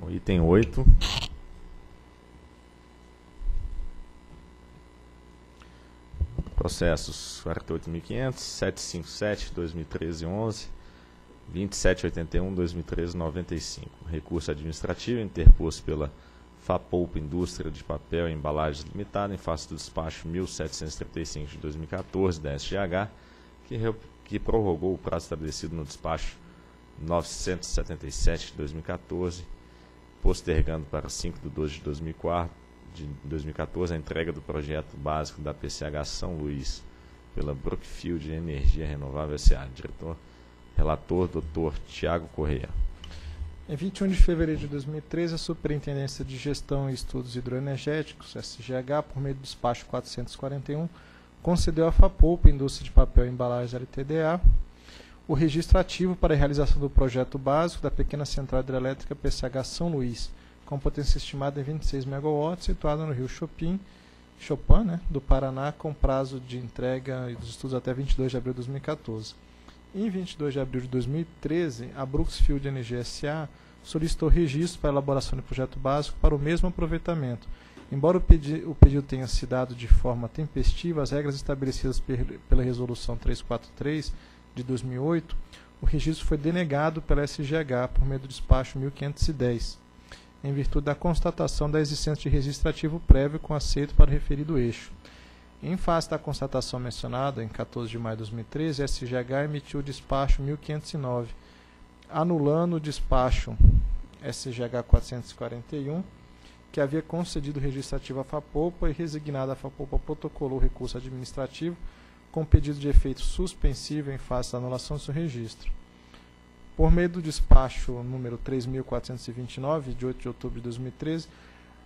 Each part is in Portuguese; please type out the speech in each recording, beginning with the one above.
Então, item 8. Processos 48.500, 757, 2013, 11, 2781, 2013, 95. Recurso administrativo interposto pela FAPOPA Indústria de Papel e Embalagens Limitada, em face do despacho 1735 de 2014 da SGH, que prorrogou o prazo estabelecido no despacho 977 de 2014, postergando para 5 de 12 de 2014 a entrega do projeto básico da PCH São Luís pela Brookfield Energia Renovável S.A. Diretor, relator, Dr. Tiago Correia. Em 21 de fevereiro de 2013, a Superintendência de Gestão e Estudos Hidroenergéticos, SGH, por meio do despacho 441, concedeu à FAPOPA, Indústria de Papel e Embalagens LTDA, o registro ativo para a realização do projeto básico da pequena central hidrelétrica PCH São Luís, com potência estimada em 26 MW, situada no rio Chopin, do Paraná, com prazo de entrega e dos estudos até 22 de abril de 2014. Em 22 de abril de 2013, a Brookfield Energia S.A. solicitou registro para elaboração do projeto básico para o mesmo aproveitamento. Embora o pedido tenha se dado de forma tempestiva, as regras estabelecidas pela Resolução 343 de 2008, o registro foi denegado pela SGH por meio do despacho 1510, em virtude da constatação da existência de registro ativo prévio com aceito para o referido eixo. Em face da constatação mencionada, em 14 de maio de 2013, a SGH emitiu o despacho 1509, anulando o despacho SGH 441, que havia concedido o registro ativo à FAPOPA e resignado a FAPOPA protocolou o recurso administrativo com pedido de efeito suspensivo em face da anulação do seu registro. Por meio do despacho número 3.429, de 8 de outubro de 2013,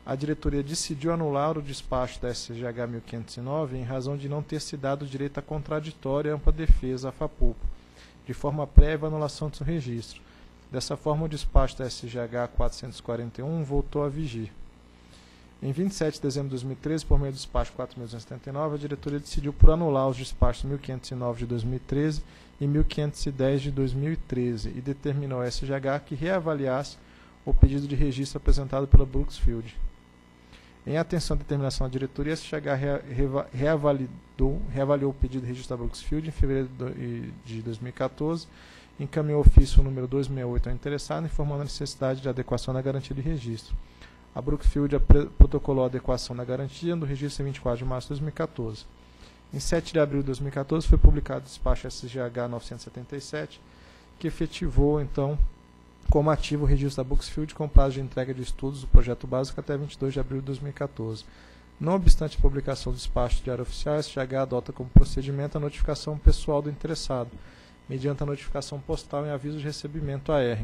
a diretoria decidiu anular o despacho da SGH 1509 em razão de não ter se dado direito a contraditório e ampla defesa à FAPOPA, de forma prévia à anulação do seu registro. Dessa forma, o despacho da SGH 441 voltou a vigir. Em 27 de dezembro de 2013, por meio do despacho 4.279, a diretoria decidiu por anular os despachos 1509 de 2013 e 1510 de 2013 e determinou a SGH que reavaliasse o pedido de registro apresentado pela Brookfield. Em atenção à determinação da diretoria, a SGH reavaliou o pedido de registro da Brookfield em fevereiro de 2014, encaminhou o ofício número 268 ao interessado, informando a necessidade de adequação da garantia de registro. A Brookfield protocolou a adequação da garantia no registro em 24 de março de 2014. Em 7 de abril de 2014, foi publicado o despacho SGH 977, que efetivou, então, como ativo o registro da Brookfield com prazo de entrega de estudos do projeto básico até 22 de abril de 2014. Não obstante a publicação do despacho de área oficial, a SGH adota como procedimento a notificação pessoal do interessado, mediante a notificação postal em aviso de recebimento AR.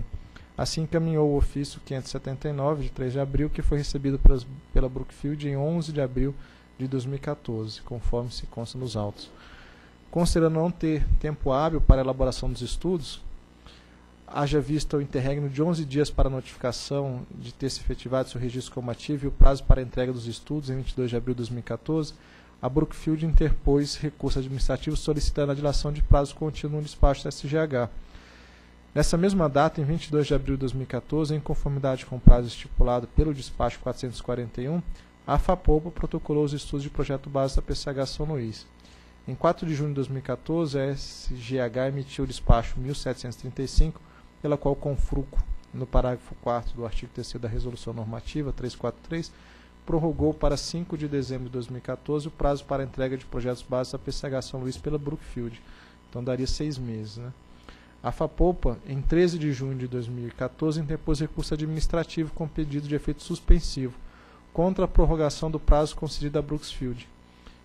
Assim, encaminhou o ofício 579, de 3 de abril, que foi recebido pela Brookfield em 11 de abril de 2014, conforme se consta nos autos. Considerando não ter tempo hábil para a elaboração dos estudos, haja vista o interregno de 11 dias para a notificação de ter se efetivado seu registro como ativo e o prazo para a entrega dos estudos em 22 de abril de 2014, a Brookfield interpôs recurso administrativo solicitando a dilação de prazo contínuo no despacho da SGH. Nessa mesma data, em 22 de abril de 2014, em conformidade com o prazo estipulado pelo despacho 441, a FAPOPA protocolou os estudos de projeto base da PCH São Luís. Em 4 de junho de 2014, a SGH emitiu o despacho 1735, pela qual confruco, no parágrafo 4º do artigo 3º da Resolução Normativa 343, prorrogou para 5 de dezembro de 2014 o prazo para a entrega de projetos base da PCH São Luís pela Brookfield. Então, daria 6 meses, A FAPOPA, em 13 de junho de 2014, interpôs recurso administrativo com pedido de efeito suspensivo, contra a prorrogação do prazo concedido à Brookfield,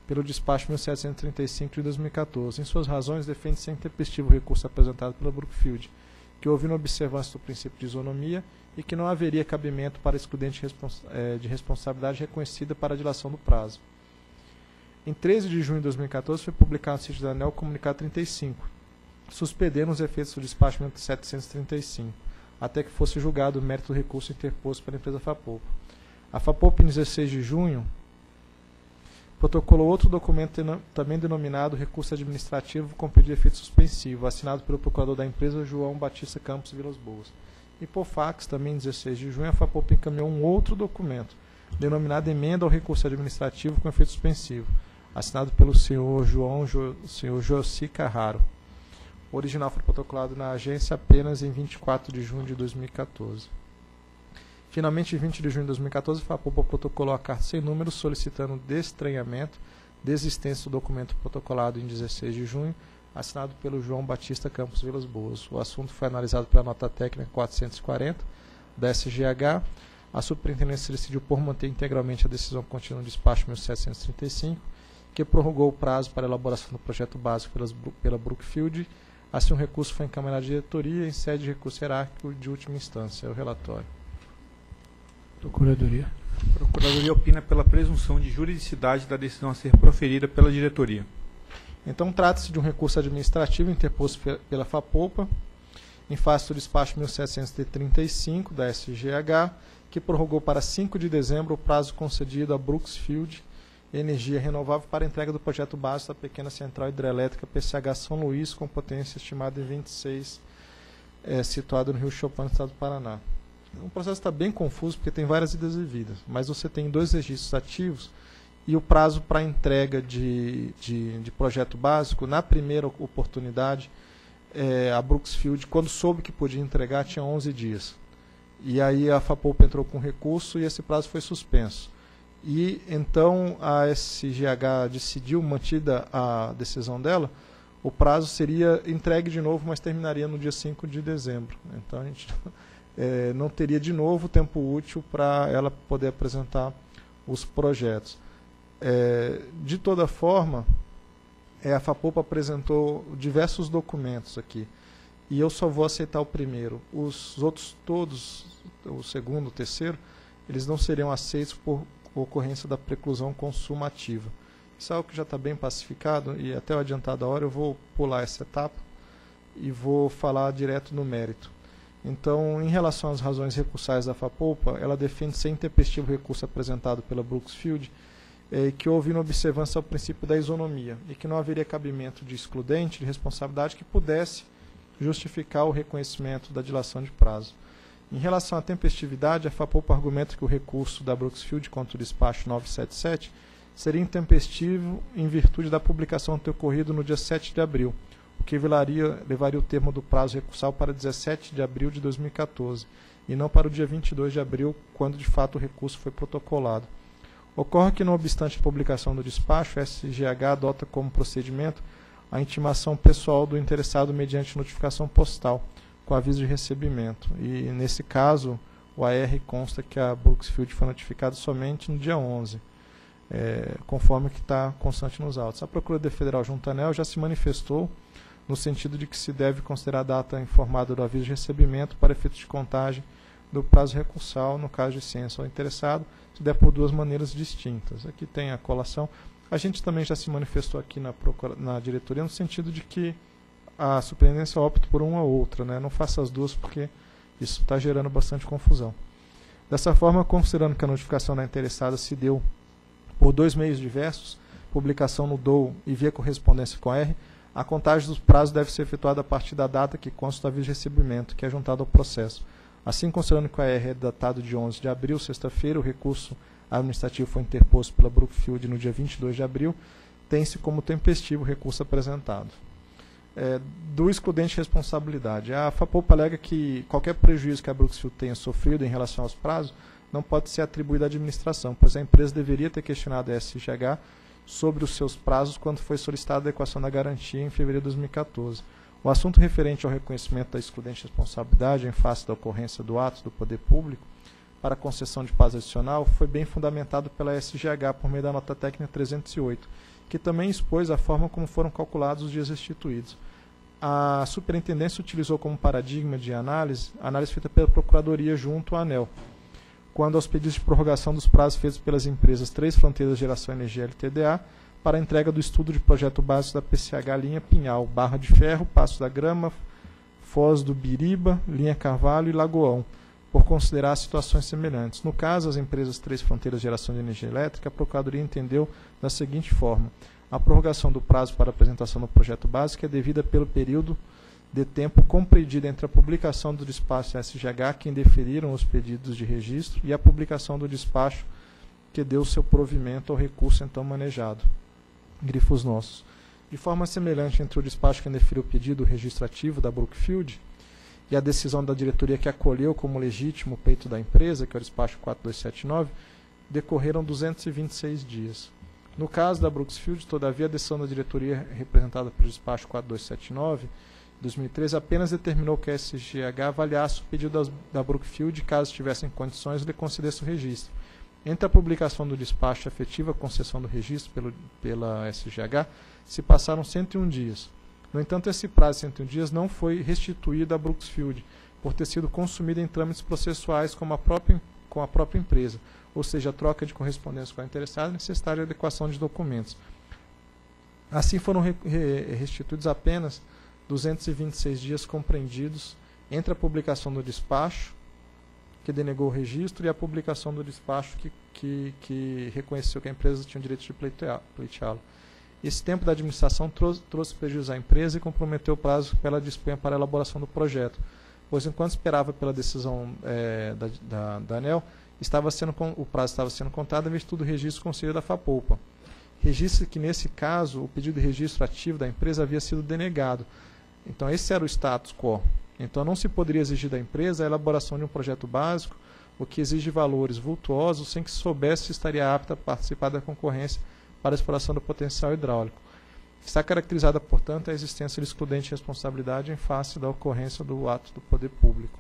pelo despacho 1735 de 2014. Em suas razões, defende sem tempestivo o recurso apresentado pela Brookfield, que houve na observância do princípio de isonomia e que não haveria cabimento para excludente de responsabilidade reconhecida para a dilação do prazo. Em 13 de junho de 2014, foi publicado no sítio da ANEEL o comunicado 35, suspendendo os efeitos do despacho 1735, até que fosse julgado o mérito do recurso interposto pela empresa FAPOPA. A FAPOPA, em 16 de junho, protocolou outro documento também denominado recurso administrativo com pedido de efeito suspensivo, assinado pelo procurador da empresa João Batista Campos Vilas Boas, E por fax, também 16 de junho, a FAPOPA encaminhou um outro documento, denominado Emenda ao Recurso Administrativo com Efeito Suspensivo, assinado pelo senhor José Carraro. O original foi protocolado na agência apenas em 24 de junho de 2014. Finalmente, em 20 de junho de 2014, a FAPOPA protocolou a carta sem número solicitando destranhamento, desistência do documento protocolado em 16 de junho, assinado pelo João Batista Campos Vilas Boas. O assunto foi analisado pela nota técnica 440 da SGH. A superintendência decidiu por manter integralmente a decisão contida no despacho 1735, que prorrogou o prazo para a elaboração do projeto básico pela Brookfield. Assim, o recurso foi encaminhado à diretoria em sede de recurso hierárquico de última instância. É o relatório. Procuradoria. A Procuradoria opina pela presunção de juridicidade da decisão a ser proferida pela diretoria. Então, trata-se de um recurso administrativo interposto pela FAPOPA, em face do despacho 1735 da SGH, que prorrogou para 5 de dezembro o prazo concedido à Brookfield Energia Renovável para a entrega do projeto básico da pequena central hidrelétrica PCH São Luís, com potência estimada em 26, situada no Rio Chopin, no estado do Paraná. O processo está bem confuso, porque tem várias idas e vindas, mas você tem dois registros ativos, e o prazo para entrega de projeto básico, na primeira oportunidade, a Brookfield, quando soube que podia entregar, tinha 11 dias. E aí a FAPOPA entrou com recurso e esse prazo foi suspenso. E então a SGH decidiu, mantida a decisão dela, o prazo seria entregue de novo, mas terminaria no dia 5 de dezembro. Então a gente não teria de novo tempo útil para ela poder apresentar os projetos. De toda forma, a FAPOPA apresentou diversos documentos aqui, e eu só vou aceitar o primeiro. Os outros todos, o segundo, o terceiro, eles não seriam aceitos por ocorrência da preclusão consumativa. Isso é algo que já está bem pacificado, e até o adiantado da hora eu vou pular essa etapa e vou falar direto no mérito. Então, em relação às razões recursais da FAPOPA, ela defende ser intempestivo o recurso apresentado pela Brookfield, que houve inobservância ao princípio da isonomia e que não haveria cabimento de excludente de responsabilidade que pudesse justificar o reconhecimento da dilação de prazo. Em relação à tempestividade, a FAPOPA argumenta que o recurso da Brookfield contra o despacho 977 seria intempestivo em virtude da publicação ter ocorrido no dia 7 de abril, o que levaria o termo do prazo recursal para 17 de abril de 2014, e não para o dia 22 de abril, quando de fato o recurso foi protocolado. Ocorre que, não obstante a publicação do despacho, a SGH adota como procedimento a intimação pessoal do interessado mediante notificação postal, com aviso de recebimento. E, nesse caso, o AR consta que a Brookfield foi notificada somente no dia 11, conforme o que está constante nos autos. A Procuradoria Federal junto à ANEEL já se manifestou no sentido de que se deve considerar a data informada do aviso de recebimento para efeitos de contagem do prazo recursal, no caso de ciência ao interessado, se der por duas maneiras distintas. Aqui tem a colação. A gente também já se manifestou aqui na diretoria, no sentido de que a superintendência opta por uma ou outra, né? Não faça as duas, porque isso está gerando bastante confusão. Dessa forma, considerando que a notificação da interessada se deu por dois meios diversos, publicação no DOU e via correspondência com a R, a contagem dos prazos deve ser efetuada a partir da data que consta do aviso de recebimento, que é juntado ao processo. Assim, considerando que o AR é datado de 11 de abril, sexta-feira, o recurso administrativo foi interposto pela Brookfield no dia 22 de abril, tem-se como tempestivo o recurso apresentado. Do excludente de responsabilidade, a FAPOPA alega que qualquer prejuízo que a Brookfield tenha sofrido em relação aos prazos não pode ser atribuído à administração, pois a empresa deveria ter questionado a SGH sobre os seus prazos quando foi solicitada a adequação da garantia em fevereiro de 2014. O assunto referente ao reconhecimento da excludente responsabilidade em face da ocorrência do ato do poder público para concessão de prazo adicional foi bem fundamentado pela SGH por meio da nota técnica 308, que também expôs a forma como foram calculados os dias restituídos. A superintendência utilizou como paradigma de análise a análise feita pela Procuradoria junto à ANEEL, quando aos pedidos de prorrogação dos prazos feitos pelas empresas Três Fronteiras Geração Energia LTDA, para a entrega do estudo de projeto básico da PCH linha Pinhal, Barra de Ferro, Passo da Grama, Foz do Biriba, linha Carvalho e Lagoão, por considerar situações semelhantes. No caso, as empresas Três Fronteiras Geração de Energia Elétrica, a Procuradoria entendeu da seguinte forma: a prorrogação do prazo para a apresentação do projeto básico é devida pelo período de tempo compreendido entre a publicação do despacho SGH, que indeferiram os pedidos de registro, e a publicação do despacho que deu seu provimento ao recurso então manejado. Grifos nossos. De forma semelhante, entre o despacho que indeferiu o pedido registrativo da Brookfield e a decisão da diretoria que acolheu como legítimo o pleito da empresa, que é o despacho 4279, decorreram 226 dias. No caso da Brookfield, todavia, a decisão da diretoria representada pelo despacho 4279, 2013, apenas determinou que a SGH avaliasse o pedido da Brookfield e, caso tivessem condições, lhe concedesse o registro. Entre a publicação do despacho efetiva, concessão do registro pela SGH, se passaram 101 dias. No entanto, esse prazo de 101 dias não foi restituído à Brookfield, por ter sido consumido em trâmites processuais com a própria empresa, ou seja, a troca de correspondência com a interessada necessitária de adequação de documentos. Assim, foram restituídos apenas 226 dias compreendidos entre a publicação do despacho, que denegou o registro, e a publicação do despacho que reconheceu que a empresa tinha o direito de pleiteá-lo. Esse tempo da administração trouxe prejuízo à empresa e comprometeu o prazo que ela dispunha para a elaboração do projeto, pois, enquanto esperava pela decisão da ANEEL, o prazo estava sendo contado em virtude do registro do Conselho da FAPOPA. Registre que, nesse caso, o pedido de registro ativo da empresa havia sido denegado. Então, esse era o status quo. Então, não se poderia exigir da empresa a elaboração de um projeto básico, o que exige valores vultuosos, sem que soubesse se estaria apta a participar da concorrência para a exploração do potencial hidráulico. Está caracterizada, portanto, a existência de excludente responsabilidade em face da ocorrência do ato do poder público.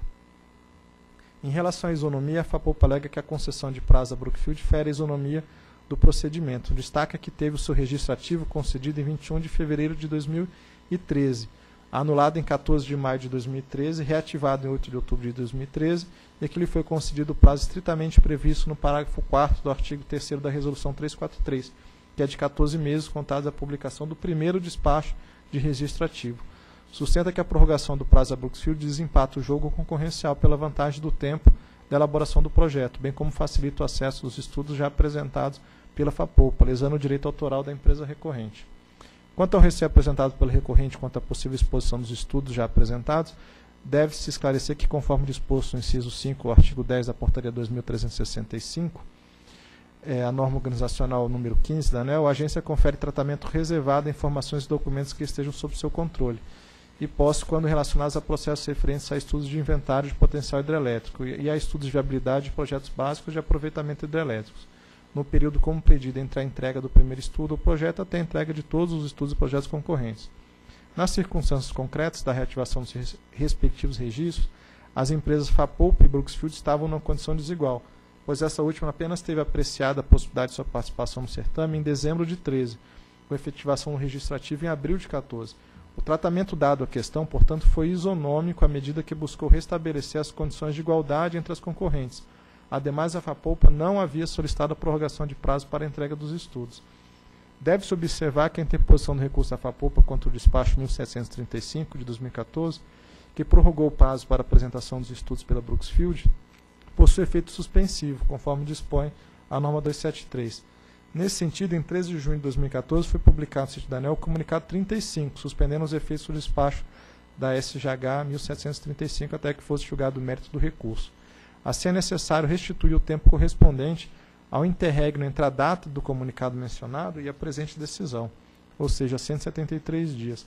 Em relação à isonomia, a FAPOPA alega que a concessão de prazo a Brookfield fere a isonomia do procedimento. Destaca que teve o seu registro ativo concedido em 21 de fevereiro de 2013, anulado em 14 de maio de 2013, reativado em 8 de outubro de 2013, e que lhe foi concedido o prazo estritamente previsto no parágrafo 4º do artigo 3º da Resolução 343, que é de 14 meses contados da publicação do primeiro despacho de registro ativo. Sustenta que a prorrogação do prazo da Brookfield desempata o jogo concorrencial pela vantagem do tempo da elaboração do projeto, bem como facilita o acesso aos estudos já apresentados pela FAPOPA, lesando o direito autoral da empresa recorrente. Quanto ao receio apresentado pela recorrente quanto à possível exposição dos estudos já apresentados, deve-se esclarecer que, conforme disposto no inciso 5, artigo 10 da Portaria 2.365, a norma organizacional número 15 da ANEEL, a agência confere tratamento reservado a informações e documentos que estejam sob seu controle, e posse quando relacionados a processos referentes a estudos de inventário de potencial hidrelétrico e a estudos de viabilidade de projetos básicos de aproveitamento hidrelétricos, no período compreendido entre a entrega do primeiro estudo ou projeto até a entrega de todos os estudos e projetos concorrentes. Nas circunstâncias concretas da reativação dos respectivos registros, as empresas FAPOPA e Brookfield estavam numa condição desigual, pois essa última apenas teve apreciada a possibilidade de sua participação no certame em dezembro de 13, com efetivação registrativa em abril de 14. O tratamento dado à questão, portanto, foi isonômico à medida que buscou restabelecer as condições de igualdade entre as concorrentes. Ademais, a FAPOPA não havia solicitado a prorrogação de prazo para a entrega dos estudos. Deve-se observar que a interposição do recurso da FAPOPA contra o despacho 1735, de 2014, que prorrogou o prazo para a apresentação dos estudos pela Brookfield, possui efeito suspensivo, conforme dispõe a norma 273. Nesse sentido, em 13 de junho de 2014, foi publicado no site da ANEEL o comunicado 35, suspendendo os efeitos do despacho da SGH 1735 até que fosse julgado o mérito do recurso. Assim, é necessário restituir o tempo correspondente ao interregno entre a data do comunicado mencionado e a presente decisão, ou seja, 173 dias,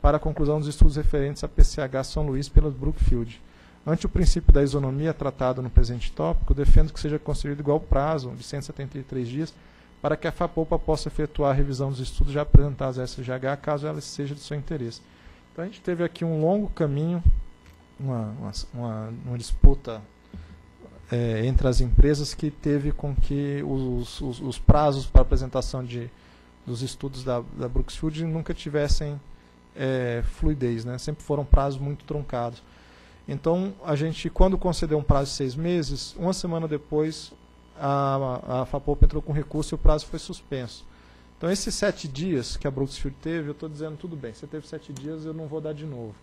para a conclusão dos estudos referentes à PCH São Luís pela Brookfield. Ante o princípio da isonomia tratado no presente tópico, defendo que seja concedido igual prazo de 173 dias para que a FAPOPA possa efetuar a revisão dos estudos já apresentados à SGH, caso ela seja de seu interesse. Então, a gente teve aqui um longo caminho, uma disputa entre as empresas que teve com que os prazos para apresentação dos estudos da Brookfield nunca tivessem fluidez, né? Sempre foram prazos muito truncados. Então, a gente, quando concedeu um prazo de 6 meses, uma semana depois, a FAPOPA entrou com recurso e o prazo foi suspenso. Então, esses 7 dias que a Brookfield teve, eu estou dizendo, tudo bem, você teve 7 dias, eu não vou dar de novo.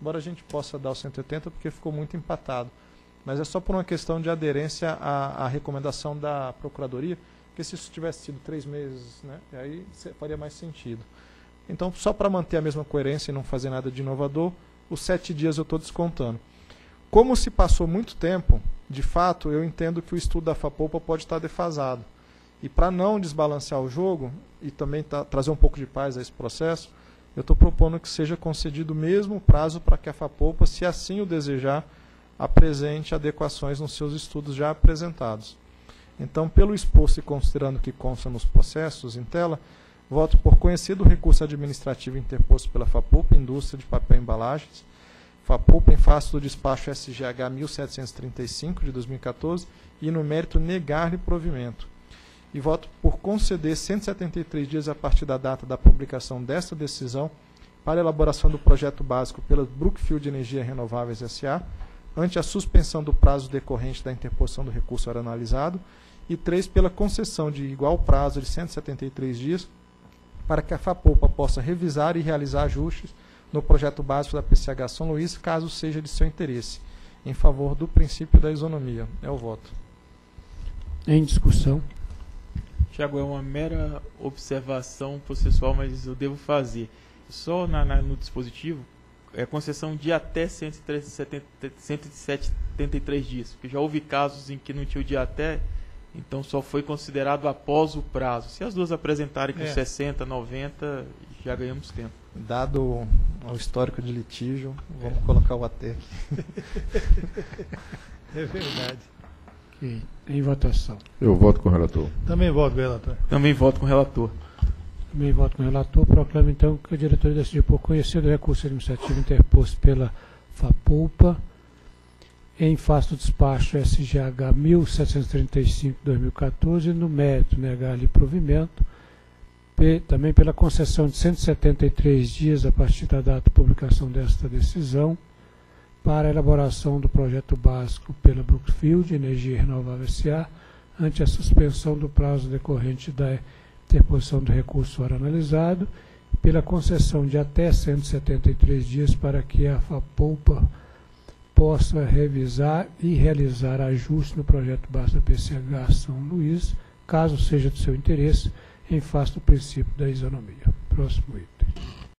Embora a gente possa dar os 180, porque ficou muito empatado. Mas é só por uma questão de aderência à recomendação da Procuradoria, porque se isso tivesse sido 3 meses, né, aí faria mais sentido. Então, só para manter a mesma coerência e não fazer nada de inovador, os 7 dias eu estou descontando. Como se passou muito tempo, de fato, eu entendo que o estudo da FAPOPA pode estar defasado. E para não desbalancear o jogo, e também trazer um pouco de paz a esse processo, eu estou propondo que seja concedido o mesmo prazo para que a FAPOPA, se assim o desejar, apresente adequações nos seus estudos já apresentados. Então, pelo exposto e considerando que consta nos processos em tela, voto por conhecido o recurso administrativo interposto pela FAPOPA, Indústria de Papel e Embalagens, FAPOPA em face do despacho SGH 1735, de 2014, e no mérito negar-lhe provimento. E voto por conceder 173 dias a partir da data da publicação desta decisão para elaboração do projeto básico pela Brookfield Energia Renovável S.A., ante a suspensão do prazo decorrente da interposição do recurso era analisado, e 3, pela concessão de igual prazo de 173 dias para que a FAPOPA possa revisar e realizar ajustes no projeto básico da PCH São Luís, caso seja de seu interesse, em favor do princípio da isonomia. É o voto. Em discussão. Tiago, é uma mera observação processual, mas eu devo fazer. Só no dispositivo, é concessão de até 173 dias, porque já houve casos em que não tinha o dia até, então só foi considerado após o prazo. Se as duas apresentarem com 60, 90, já ganhamos tempo. Dado o histórico de litígio, vamos colocar o até aqui. É verdade. Okay. Em votação. Eu voto com o relator. Também voto com o relator. Também voto com o relator. Também voto com o relator. Proclamo, então, que a diretoria decidiu por conhecer do recurso administrativo interposto pela FAPOPA em face do despacho SGH 1735-2014, no mérito negar-lhe provimento, também pela concessão de 173 dias a partir da data de publicação desta decisão para a elaboração do projeto básico pela Brookfield Energia Renovável S.A., ante a suspensão do prazo decorrente da interposição do recurso ora analisado, pela concessão de até 173 dias para que a FAPOPA possa revisar e realizar ajustes no projeto básico da PCH São Luís, caso seja de seu interesse, em face do princípio da isonomia. Próximo item.